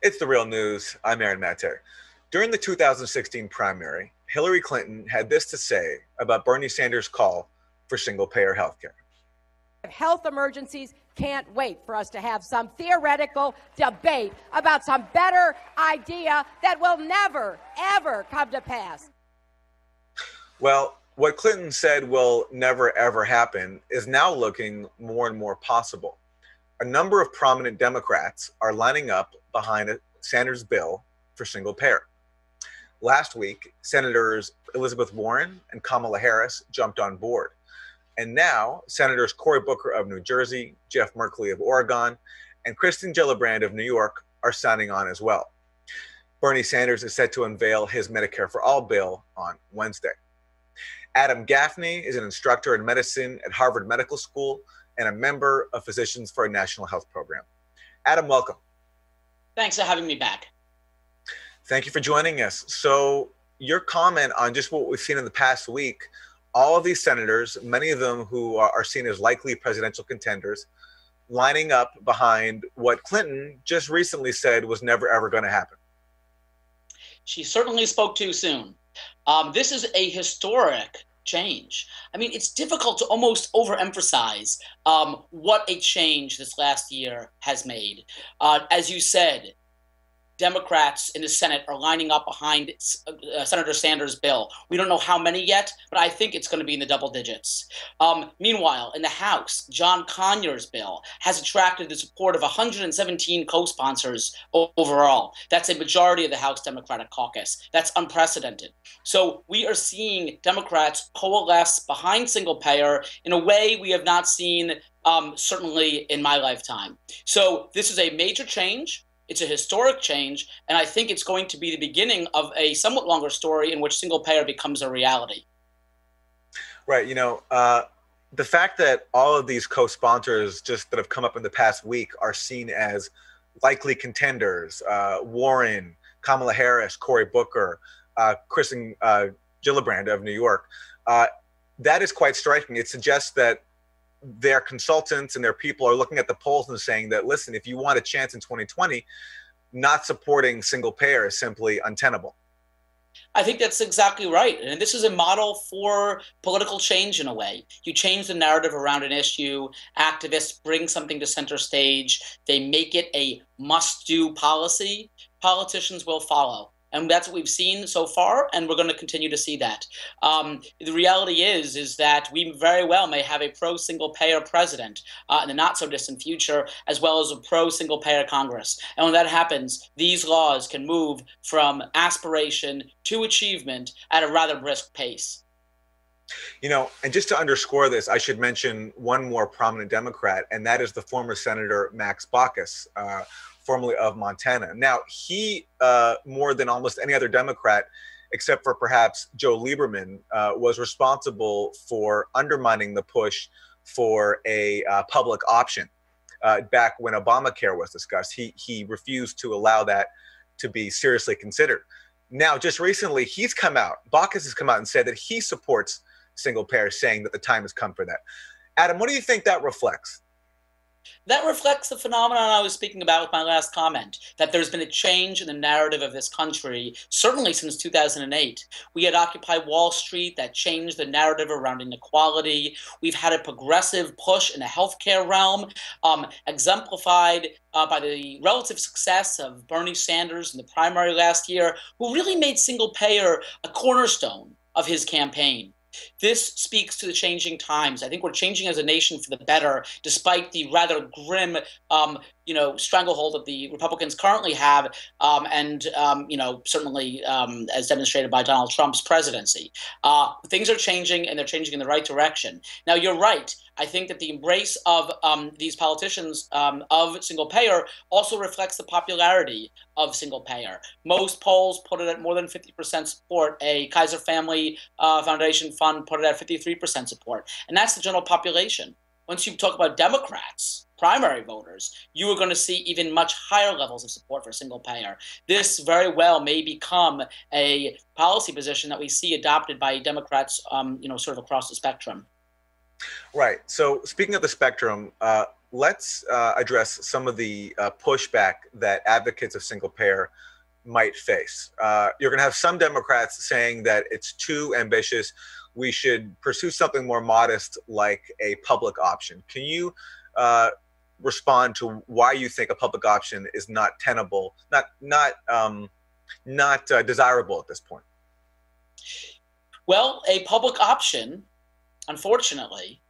It's The Real News. I'm Erin Matter. During the 2016 primary, Hillary Clinton had this to say about Bernie Sanders' call for single-payer health care. Health emergencies can't wait for us to have some theoretical debate about some better idea that will never, ever come to pass. Well, what Clinton said will never, ever happen is now looking more and more possible. A number of prominent Democrats are lining up behind Sanders' bill for single payer. Last week, Senators Elizabeth Warren and Kamala Harris jumped on board. And now, Senators Cory Booker of New Jersey, Jeff Merkley of Oregon, and Kirsten Gillibrand of New York are signing on as well. Bernie Sanders is set to unveil his Medicare for All bill on Wednesday. Adam Gaffney is an instructor in medicine at Harvard Medical School and a member of Physicians for a National Health Program. Adam, welcome. Thanks for having me back. Thank you for joining us. So your comment on just what we've seen in the past week, all of these senators, many of them who are seen as likely presidential contenders, lining up behind what Clinton just recently said was never, ever going to happen. She certainly spoke too soon. This is a historic change. I mean, it's difficult to almost overemphasize what a change this last year has made. As you said, Democrats in the Senate are lining up behind Senator Sanders' bill. We don't know how many yet, but I think it's going to be in the double digits. Meanwhile, in the House, John Conyers' bill has attracted the support of 117 co-sponsors overall. That's a majority of the House Democratic caucus. That's unprecedented. So we are seeing Democrats coalesce behind single payer in a way we have not seen certainly in my lifetime. So this is a major change. It's a historic change, and I think it's going to be the beginning of a somewhat longer story in which single payer becomes a reality. Right. You know, the fact that all of these co-sponsors just that have come up in the past week are seen as likely contenders, Warren, Kamala Harris, Cory Booker, Kirsten Gillibrand of New York, that is quite striking. It suggests that their consultants and their people are looking at the polls and saying that, listen, if you want a chance in 2020, not supporting single payer is simply untenable. I think that's exactly right. And this is a model for political change in a way. You change the narrative around an issue, activists bring something to center stage, they make it a must-do policy, politicians will follow. And that's what we've seen so far, and we're going to continue to see that. The reality is that we very well may have a pro-single-payer president in the not-so-distant future, as well as a pro-single-payer Congress. And when that happens, these laws can move from aspiration to achievement at a rather brisk pace. You know, and just to underscore this, I should mention one more prominent Democrat, and that is the former Senator Max Baucus, formerly of Montana. Now, he, more than almost any other Democrat, except for perhaps Joe Lieberman, was responsible for undermining the push for a public option back when Obamacare was discussed. He refused to allow that to be seriously considered. Now, just recently, he's come out, Baucus has come out and said that he supports single payer, saying that the time has come for that. Adam, what do you think that reflects? That reflects the phenomenon I was speaking about with my last comment, that there's been a change in the narrative of this country, certainly since 2008. We had Occupy Wall Street that changed the narrative around inequality. We've had a progressive push in the healthcare realm, exemplified by the relative success of Bernie Sanders in the primary last year, who really made single payer a cornerstone of his campaign. This speaks to the changing times. I think we're changing as a nation for the better, despite the rather grim, stranglehold that the Republicans currently have, and certainly as demonstrated by Donald Trump's presidency. Things are changing, and they're changing in the right direction. Now, you're right. I think that the embrace of these politicians of single payer also reflects the popularity of single payer. Most polls put it at more than 50% support. A Kaiser Family Foundation fund put it at 53% support. And that's the general population. Once you talk about Democrats, primary voters, you are going to see even much higher levels of support for single payer. This very well may become a policy position that we see adopted by Democrats, sort of across the spectrum. Right. So speaking of the spectrum, let's address some of the pushback that advocates of single payer might face. You're going to have some Democrats saying that it's too ambitious. We should pursue something more modest like a public option. Can you respond to why you think a public option is not tenable, not desirable at this point? Well, a public option, unfortunately,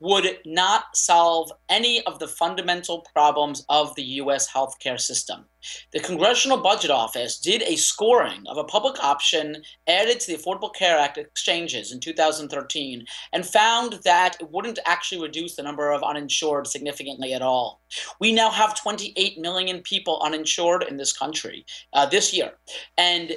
would not solve any of the fundamental problems of the U.S. healthcare system. The Congressional Budget Office did a scoring of a public option added to the Affordable Care Act exchanges in 2013 and found that it wouldn't actually reduce the number of uninsured significantly at all. We now have 28 million people uninsured in this country this year. And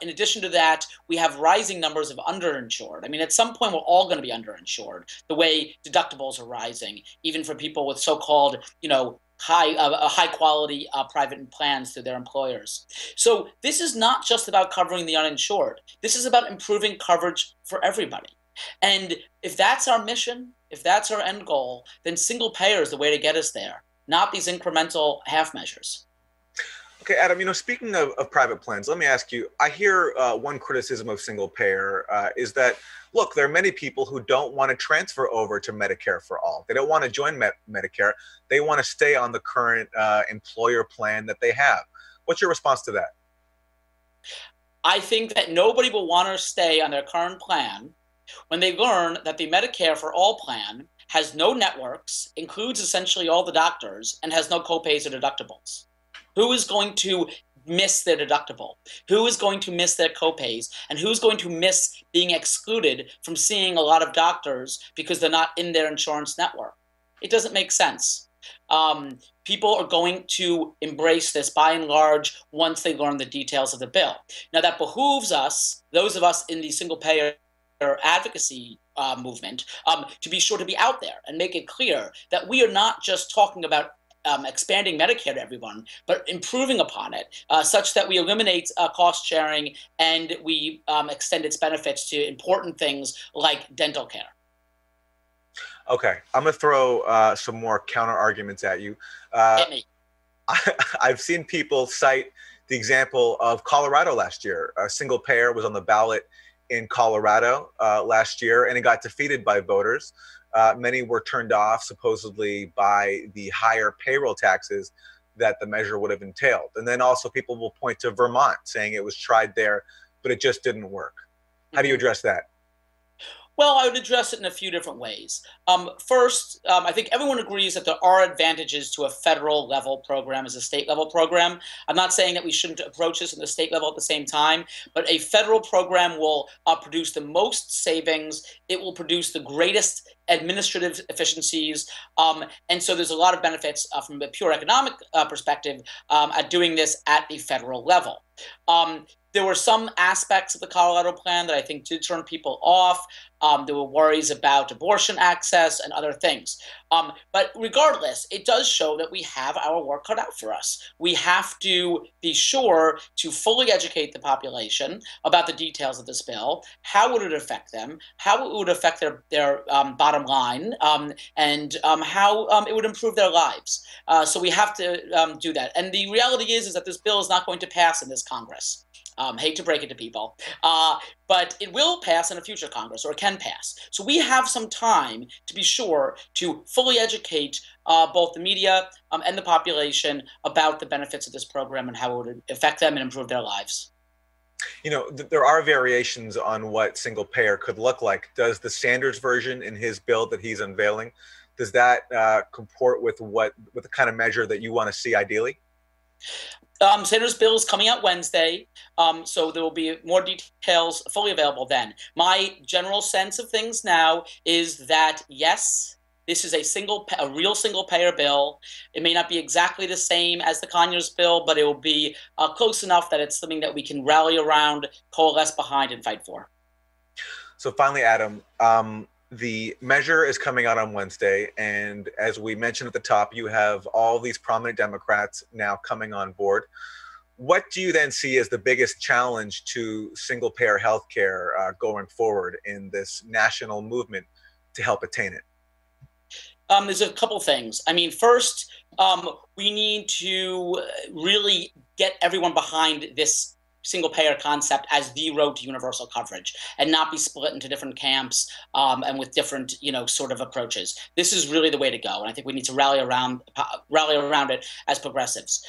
in addition to that, we have rising numbers of underinsured. I mean, at some point, we're all going to be underinsured, the way deductibles are rising, even for people with so-called, you know, high-quality private plans to their employers. So this is not just about covering the uninsured. This is about improving coverage for everybody. And if that's our mission, if that's our end goal, then single payer is the way to get us there, not these incremental half measures. Okay, Adam, you know, speaking of private plans, let me ask you, I hear one criticism of single payer is that, look, there are many people who don't want to transfer over to Medicare for All. They don't want to join Medicare. They want to stay on the current employer plan that they have. What's your response to that? I think that nobody will want to stay on their current plan when they learn that the Medicare for All plan has no networks, includes essentially all the doctors, and has no copays or deductibles. Who is going to miss their deductible? Who is going to miss their copays? And who's going to miss being excluded from seeing a lot of doctors because they're not in their insurance network? It doesn't make sense. People are going to embrace this by and large once they learn the details of the bill. Now that behooves us, those of us in the single payer advocacy movement, to be sure to be out there and make it clear that we are not just talking about expanding Medicare to everyone, but improving upon it such that we eliminate cost sharing and we extend its benefits to important things like dental care. Okay, I'm going to throw some more counter arguments at you. Hit me. I've seen people cite the example of Colorado last year. A single payer was on the ballot in Colorado last year, and it got defeated by voters. Many were turned off supposedly by the higher payroll taxes that the measure would have entailed. And then also people will point to Vermont saying it was tried there, but it just didn't work. How do you address that? Well, I would address it in a few different ways. First, I think everyone agrees that there are advantages to a federal level program as a state level program. I'm not saying that we shouldn't approach this in the state level at the same time, but a federal program will produce the most savings. It will produce the greatest administrative efficiencies. And so there's a lot of benefits from a pure economic perspective at doing this at the federal level. There were some aspects of the Colorado plan that I think did turn people off. There were worries about abortion access and other things. But regardless, it does show that we have our work cut out for us. We have to be sure to fully educate the population about the details of this bill, how would it affect them, how it would affect their bottom line, and how it would improve their lives. So we have to do that. And the reality is that this bill is not going to pass in this Congress. Hate to break it to people, but it will pass in a future Congress, or it can pass. So we have some time to be sure to fully educate both the media and the population about the benefits of this program and how it would affect them and improve their lives. You know, there are variations on what single payer could look like. Does the Sanders version in his bill that he's unveiling, does that comport with with the kind of measure that you want to see ideally? Sanders' bill is coming out Wednesday, so there will be more details fully available then. My general sense of things now is that, yes, this is a real single-payer bill. It may not be exactly the same as the Conyers bill, but it will be close enough that it's something that we can rally around, coalesce behind, and fight for. So finally, Adam, the measure is coming out on Wednesday, and as we mentioned at the top, you have all these prominent Democrats now coming on board. What do you then see as the biggest challenge to single-payer healthcare going forward in this national movement to help attain it? There's a couple things. I mean, first, we need to really get everyone behind this single-payer concept as the road to universal coverage and not be split into different camps and with different, sort of approaches. This is really the way to go, and I think we need to rally around it as progressives.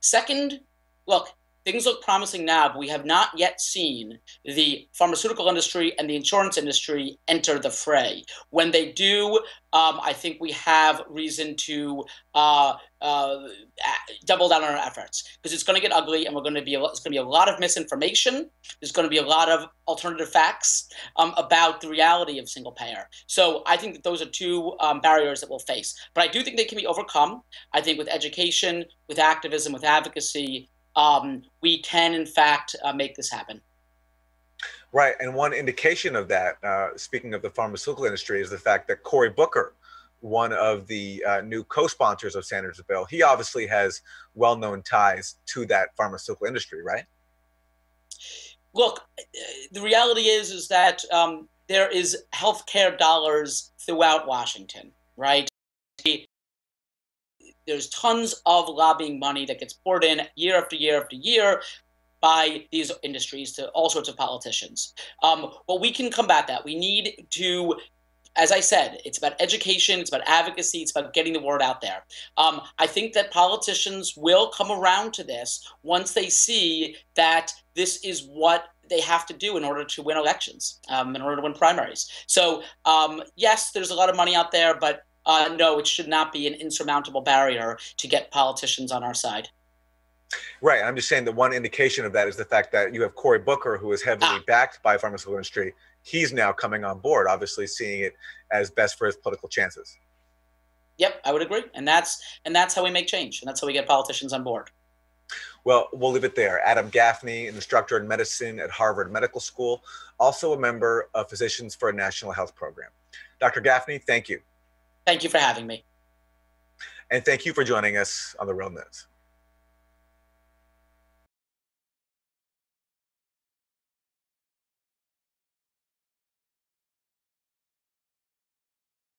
Second, look, things look promising now, but we have not yet seen the pharmaceutical industry and the insurance industry enter the fray. When they do, I think we have reason to double down on our efforts, because it's going to get ugly, and it's going to be a lot of misinformation. There's going to be a lot of alternative facts about the reality of single payer. So I think that those are two barriers that we'll face, but I do think they can be overcome. I think with education, with activism, with advocacy, we can, in fact, make this happen. Right. And one indication of that, speaking of the pharmaceutical industry, is the fact that Cory Booker, one of the new co-sponsors of Sanders' bill, he obviously has well-known ties to that pharmaceutical industry, right? Look, the reality is that there is healthcare dollars throughout Washington, right? There's tons of lobbying money that gets poured in year after year after year by these industries to all sorts of politicians. But we can combat that. We need to, as I said, it's about education, it's about advocacy, it's about getting the word out there. I think that politicians will come around to this once they see that this is what they have to do in order to win elections, in order to win primaries. So yes, there's a lot of money out there, but no, it should not be an insurmountable barrier to get politicians on our side. Right. I'm just saying that one indication of that is the fact that you have Cory Booker, who is heavily backed by the pharmaceutical industry. He's now coming on board, obviously seeing it as best for his political chances. Yep, I would agree. And that's how we make change. And that's how we get politicians on board. Well, we'll leave it there. Adam Gaffney, an instructor in medicine at Harvard Medical School, also a member of Physicians for a National Health Program. Dr. Gaffney, thank you. Thank you for having me. And thank you for joining us on The Real News.